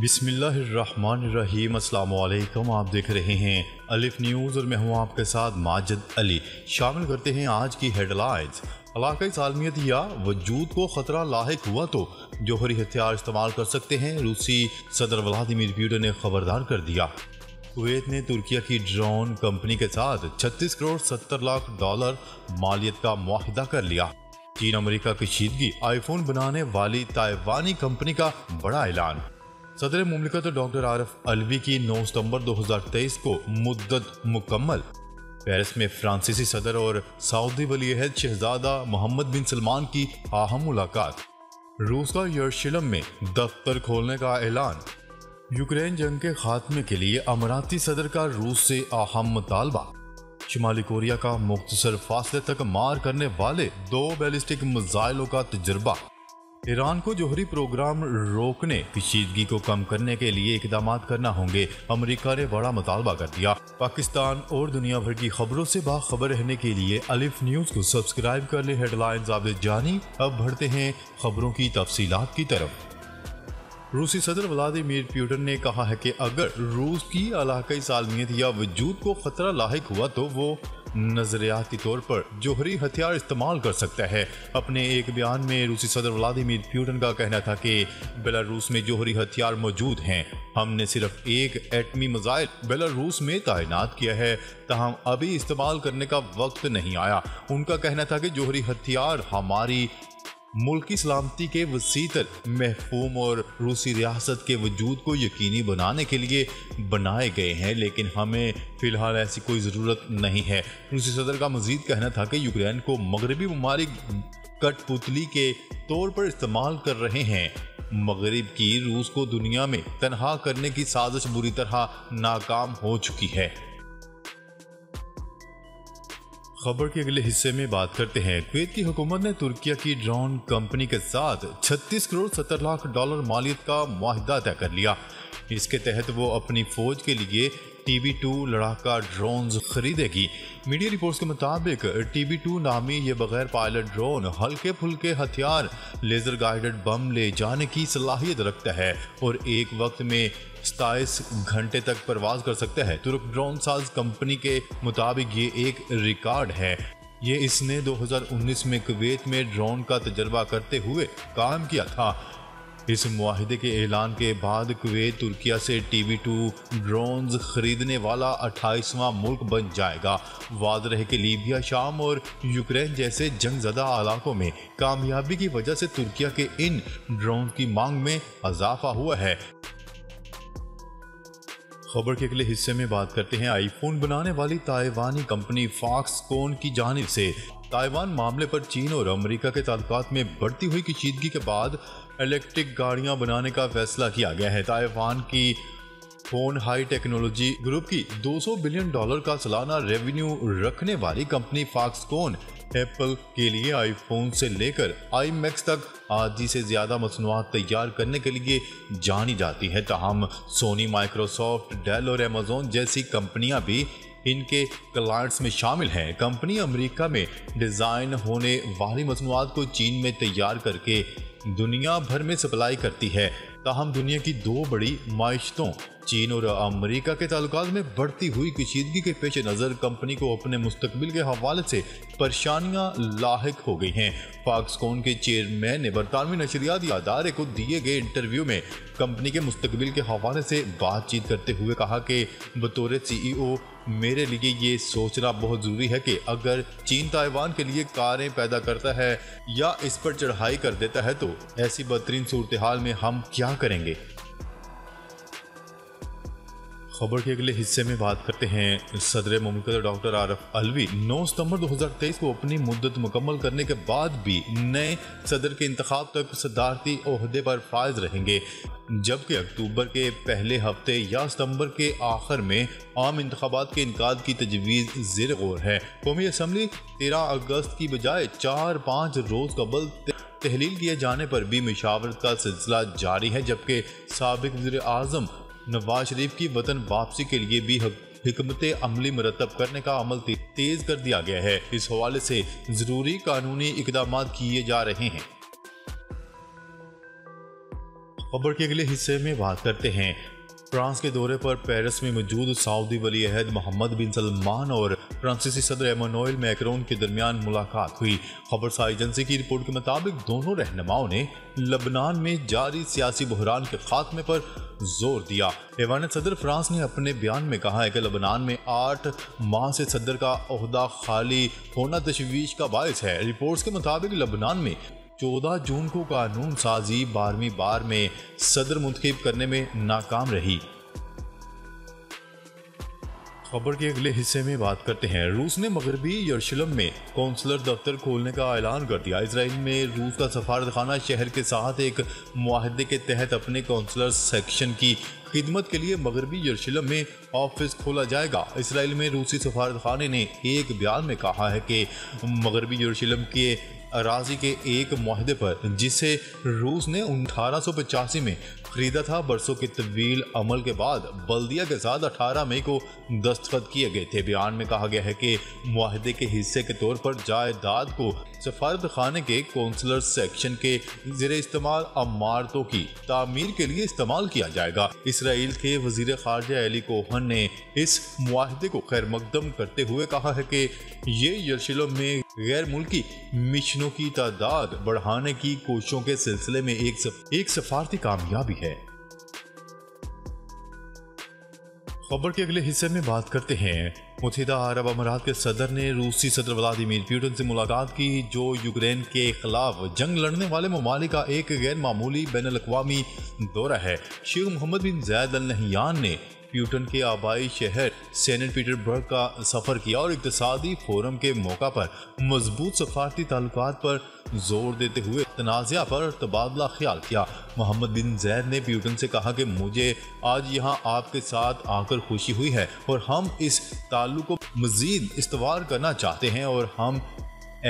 बिस्मिल्लाहिर्रहमानिर्रहीम, अस्सलाम वालेकुम। आप देख रहे हैं अलिफ न्यूज़ और मैं हूँ आपके साथ माजिद अली। शामिल करते हैं आज की हेडलाइंस। इलाक़ाई सालमियत या वजूद को ख़तरा लाहिक हुआ तो जौहरी हथियार इस्तेमाल कर सकते हैं, रूसी सदर व्लादिमीर पुतिन ने खबरदार कर दिया। कुवैत ने तुर्किया की ड्रोन कंपनी के साथ 36 करोड़ 70 लाख डॉलर मालियत का मुआहदा कर लिया। चीन अमेरिका की शीदगी, आईफोन बनाने वाली ताइवानी कंपनी का बड़ा ऐलान। सदर मुमलिकत डॉक्टर आरिफ अलवी की 9 सितंबर 2023 को मुद्दत मुकम्मल। पेरिस में फ्रांसीसी सदर और सऊदी वलीअहद शहजादा मोहम्मद बिन सलमान की अहम मुलाकात। रूस का यरूशलेम में दफ्तर खोलने का ऐलान। यूक्रेन जंग के खात्मे के लिए अमराती सदर का रूस से अहम मुतालबा। शुमाली कोरिया का मुख्तसर फासले तक मार करने वाले 2 बैलिस्टिक मिसाइलों का तजर्बा। ईरान को जौहरी प्रोग्राम रोकने, कशीदगी को कम करने के लिए इकदाम करना होंगे, अमेरिका ने बड़ा मुतालबा कर दिया। पाकिस्तान और दुनिया भर की खबरों से बाखबर रहने के लिए अलिफ न्यूज़ को सब्सक्राइब कर ले। हेडलाइंस आपने जानी, अब बढ़ते हैं खबरों की तफसीलात की तरफ। रूसी सदर व्लादिमीर पुतिन ने कहा है कि अगर रूस की इलाक़ाई सालमियत या वजूद को ख़तरा लाहिक हुआ तो वो नज़रियाती तौर पर जौहरी हथियार इस्तेमाल कर सकता है। अपने एक बयान में रूसी सदर व्लादिमीर पुतिन का कहना था कि बेलारूस में जौहरी हथियार मौजूद हैं, हमने सिर्फ एक एटमी मिसाइल बेलारूस में तैनात किया है, ताहम अभी इस्तेमाल करने का वक्त नहीं आया। उनका कहना था कि जौहरी हथियार हमारी मुल्क की सलामती के वसीतर महफूम और रूसी रियासत के वजूद को यकीनी बनाने के लिए बनाए गए हैं, लेकिन हमें फ़िलहाल ऐसी कोई ज़रूरत नहीं है। रूसी सदर का मज़ीद कहना था कि यूक्रेन को मगरबी ममालिक कठपुतली के तौर पर इस्तेमाल कर रहे हैं। मगरिब की रूस को दुनिया में तनहा करने की साजिश बुरी तरह नाकाम हो चुकी है। खबर के अगले हिस्से में बात करते हैं। कुवैत की हुकूमत ने तुर्किया की ड्रोन कंपनी के साथ 36 करोड़ 70 लाख डॉलर मालियत का मुआहदा तय कर लिया। इसके तहत वो अपनी फौज के लिए TB2 लड़ाका ड्रोन्स खरीदेगी। मीडिया रिपोर्ट्स के मुताबिक TB2 नामी ये बगैर पायलट ड्रोन हल्के फुल्के हथियार, लेज़र गाइडेड बम ले जाने की सलाहियत रखता है और एक वक्त में 27 घंटे तक परवाज़ कर सकता है। तुर्क ड्रोन साज कंपनी के मुताबिक ये एक रिकॉर्ड है। ये इसने 2019 में कुवैत में ड्रोन का तजर्बा करते हुए काम किया था। इस मुआहदे के ऐलान के बाद कुवैत तुर्किया से TB2 ड्रोन्स खरीदने वाला 28वां मुल्क बन जाएगा। वाद रहे कि लीबिया, शाम और यूक्रेन जैसे जंगज़दा इलाकों में कामयाबी की वजह से तुर्किया के इन ड्रोन की मांग में इजाफा हुआ है। खबर के अगले हिस्से में बात करते हैं। आईफोन बनाने वाली ताइवानी कंपनी फॉक्सकॉन की जानिब से ताइवान मामले पर चीन और अमेरिका के ताल्लुकात में बढ़ती हुई कशीदगी के बाद इलेक्ट्रिक गाड़ियां बनाने का फैसला किया गया है। ताइवान की फोन हाई टेक्नोलॉजी ग्रुप की $200 बिलियन का सालाना रेवेन्यू रखने वाली कंपनी फॉक्सकॉन एप्पल के लिए आईफोन से लेकर आईमैक्स तक आधी से ज़्यादा मसनूआत तैयार करने के लिए जानी जाती है। ताहम सोनी, माइक्रोसॉफ्ट, डेल और अमेज़न जैसी कंपनियां भी इनके क्लाइंट्स में शामिल हैं। कंपनी अमेरिका में डिज़ाइन होने वाली मसनूआत को चीन में तैयार करके दुनिया भर में सप्लाई करती है। ताहम दुनिया की 2 बड़ी मायशतों, चीन और अमेरिका के ताल्लुकात में बढ़ती हुई कशीदगी के पेश नज़र कंपनी को अपने मुस्तकबिल के हवाले से परेशानियां लाहिक हो गई हैं। फॉक्सकॉन के चेयरमैन ने बरतानवी नशरियाती अदारे को दिए गए इंटरव्यू में कंपनी के मुस्तकबिल के हवाले से बातचीत करते हुए कहा कि बतौर CEO मेरे लिए ये सोचना बहुत ज़रूरी है कि अगर चीन ताइवान के लिए कारें पैदा करता है या इस पर चढ़ाई कर देता है तो ऐसी बदतरीन सूरत हाल में हम क्या करेंगे। खबर के अगले हिस्से में बात करते हैं। सदर मुमलिकत डॉक्टर आरिफ अलवी 9 सितंबर 2023 को अपनी मुद्दत मुकम्मल करने के बाद भी नए सदर के इंतखाब तक सदारती ओहदे पर फायज रहेंगे, जबकि अक्टूबर के पहले हफ्ते या सितंबर के आखिर में आम इंतखाबात के इनकाद की तजवीज़ ज़ेर गौर है। कौमी असम्बली 13 अगस्त की बजाय 4-5 रोज़ कबल तहलील किए जाने पर भी मशावरत का सिलसिला जारी है, जबकि साबिक़ वज़ीर आज़म नवाज शरीफ की वतन वापसी के लिए भी हिकमते अमली मरतब करने का अमल तेज़ कर दिया गया है। इस हवाले से ज़रूरी कानूनी इकदाम किए जा रहे हैं। खबर के अगले हिस्से में बात करते हैं। फ्रांस के दौरे पर पेरिस में मौजूद सऊदी वली अहद मोहम्मद बिन सलमान और फ्रांसीसी सदर एमैनुएल मैक्रोन के दरमियान मुलाकात हुई। खबरसा एजेंसी की रिपोर्ट के मुताबिक दोनों रहनुमाओं ने लबनान में जारी सियासी बहरान के खात्मे पर जोर दिया। एवान सदर फ्रांस ने अपने बयान में कहा है कि लबनान में 8 माह से सदर का ओहदा खाली होना तशवीश का बायस है। रिपोर्ट्स के मुताबिक लबनान में 14 जून को कानून साजी 12वीं बार में सदर मुंतखिब करने में नाकाम रही। खबर के अगले हिस्से में बात करते हैं। रूस ने मगरबी यरूशलेम में कौंसलर दफ्तर खोलने का ऐलान कर दिया। इसराइल में रूस का सफारतखाना शहर के साथ एक मुआहदे के तहत अपने कौंसलर सेक्शन की खिदमत के लिए मगरबी यरूशलेम में ऑफिस खोला जाएगा। इसराइल में रूसी सफारतखाने ने एक बयान में कहा है कि मगरबी यरूशलेम के अराजी के एक मुआहदे पर, जिसे रूस ने 1885 में खरीदा था, बरसों के तवील अमल के बाद बल्दिया के साथ 18 मई को दस्तखत किए गए थे। बयान में कहा गया है कि मुआहदे के हिस्से के तौर पर जायदाद को सफारतखाने के कौंसलर सेक्शन के ज़ेरे इस्तेमाल इमारतों की तामीर के लिए इस्तेमाल किया जाएगा। इसराइल के वजीर खारजा एली कोहन ने इस मुआहदे को खैर मकदम करते हुए कहा है कि ये यरूशलेम में गैर मुल्की मिशनों की तादाद बढ़ाने की कोशिशों के सिलसिले में एक सफारती कामयाबी है। खबर के अगले हिस्से में बात करते हैं। मुत्तहिदा अरब अमीरात के सदर ने रूसी सदर व्लादिमीर पुतिन से मुलाकात की, जो यूक्रेन के खिलाफ जंग लड़ने वाले ममालिक का एक गैर मामूली बैनुल-अक़वामी दौरा है। Sheikh Mohammed bin Zayed Al Nahyan ने प्यूटन के आबाई शहर सेंट पीटर्सबर्ग का सफ़र किया और इक्तसादी फोरम के मौका पर मजबूत सफारती ताल्लुकात पर जोर देते हुए तनाज़ा पर तबादला ख्याल किया। मोहम्मद बिन ज़ैद ने प्यूटन से कहा कि मुझे आज यहाँ आपके साथ आकर खुशी हुई है और हम इस ताल्लुक़ को मज़ीद इस्तवार करना चाहते हैं और हम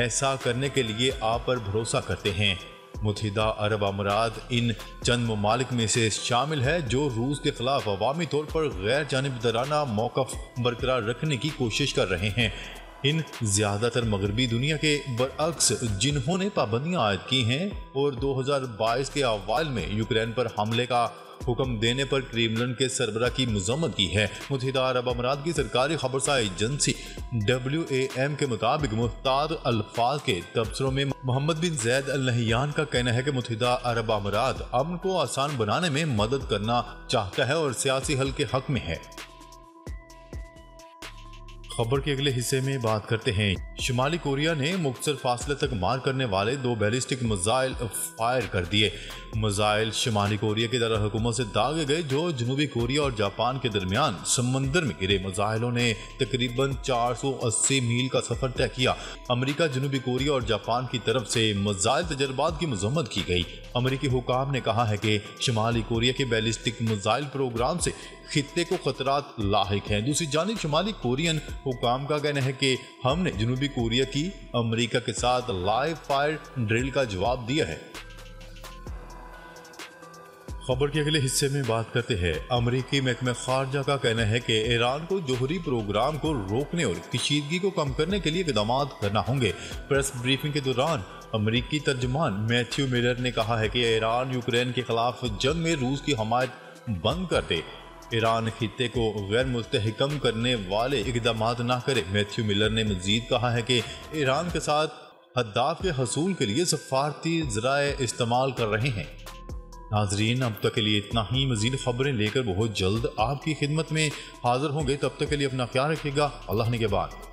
ऐसा करने के लिए आप पर भरोसा करते हैं। मुत्तहिदा अरब अमीरात इन चंद ममालिक में से शामिल है जो रूस के खिलाफ अवामी तौर पर गैर जानिबदाराना मौक़िफ़ बरकरार रखने की कोशिश कर रहे हैं। इन ज़्यादातर मगरबी दुनिया के बरअक्स जिन्होंने पाबंदियाँ आयद की हैं और 2022 के अवाल में यूक्रेन पर हमले का हुक्म देने पर क्रेमलिन के सरबरा की मजम्मत की है। मुत्तहिदा अरब अमीरात की सरकारी खबरसा एजेंसी WAM के मुताबिक मुख्तार अल्फाज के तबसरों में Mohammed bin Zayed Al Nahyan का कहना है कि मुत्तहिदा अरब अमीरात अमन को आसान बनाने में मदद करना चाहता है और सियासी हल के हक में है। खबर के अगले हिस्से में बात करते हैं। शुमाली कोरिया ने मुख्तसर फासले तक मार करने वाले 2 बैलिस्टिक मिसाइल फायर कर दिए। मिसाइल शुमाली कोरिया की दारुल हुकूमत से दागे गए जो जनूबी कोरिया और जापान के दरमियान समंदर में गिरे। मिसाइलों ने तकरीबन 480 मील का सफर तय किया। अमरीका, जनूबी कोरिया और जापान की तरफ से मिसाइल तजर्बात की मजम्मत की गई। अमरीकी हुकाम ने कहा है कि शुमाली कोरिया के बैलिस्टिक मिसाइल प्रोग्राम से खित्ते को खतरात लाहिक हैं। दूसरी जानिब शुमाली कोरियन हुकाम का कहना है कि हमने जनूबी कोरिया की अमेरिका के साथ लाइव फायर ड्रिल का जवाब दिया है। खबर के अगले हिस्से में बात करते हैं। अमरीकी महकमे खारजा का कहना है कि ईरान को जोहरी प्रोग्राम को रोकने और कशीदगी को कम करने के लिए इकदाम करना होंगे। प्रेस ब्रीफिंग के दौरान अमरीकी तर्जमान मैथ्यू मिलर ने कहा है कि ईरान यूक्रेन के खिलाफ जंग में रूस की हमायत बंद कर दे, ईरान खित्ते को गैर मुस्तहकम करने वाले इकदाम ना करे। मैथ्यू मिलर ने मजीद कहा है कि ईरान के साथ हद्दाफ के हसूल के लिए सफारती ज़राए इस्तेमाल कर रहे हैं। नाजरीन, अब तक के लिए इतना ही। मजीद खबरें लेकर बहुत जल्द आपकी खिदमत में हाजिर होंगे। तब तक के लिए अपना ख्याल रखिएगा। अल्लाह ने के बाद।